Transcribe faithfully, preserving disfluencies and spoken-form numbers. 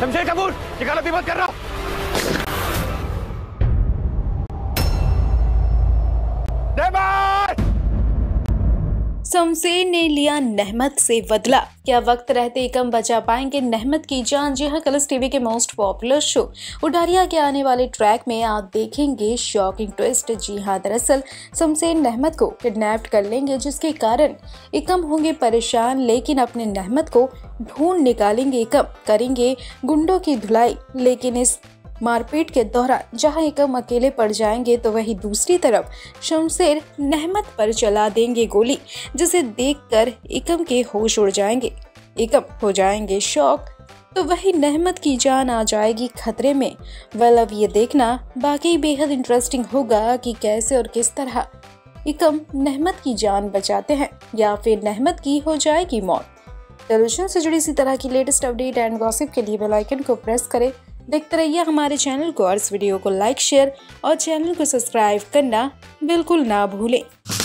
शमशेर कबूल ये गलती मत कर रहा हूं। शमशेर ने लिया नेहमत से बदला, क्या वक्त रहते एकम बचा पाएंगे नेहमत की जान? जी हाँ, कलर्स टीवी के मोस्ट पॉपुलर शो उडारियां के आने वाले ट्रैक में आप देखेंगे शॉकिंग ट्विस्ट। जी हाँ, दरअसल शमशेर नेहमत को किडनैप कर लेंगे, जिसके कारण एकम होंगे परेशान, लेकिन अपने नेहमत को ढूंढ निकालेंगे। एकम करेंगे गुंडों की धुलाई, लेकिन इस मारपीट के दौरान जहां एकम अकेले पड़ जाएंगे तो वहीं दूसरी तरफ शमशेर नेहमत पर चला देंगे गोली, जिसे देखकर एकम के होश उड़ जाएंगे। एकम हो जाएंगे शॉक तो वहीं नेहमत की जान आ जाएगी खतरे में। वेल, अब ये देखना बाकी बेहद इंटरेस्टिंग होगा कि कैसे और किस तरह एकम नेहमत की जान बचाते हैं या फिर नेहमत की हो जाएगी मौत। टेलीविजन से जुड़ी इसी तरह की लेटेस्ट अपडेट एंड गॉसिप के लिए बेल आइकन को प्रेस करें। देखते रहिए हमारे चैनल को और इस वीडियो को लाइक, शेयर और चैनल को सब्सक्राइब करना बिल्कुल ना भूलें।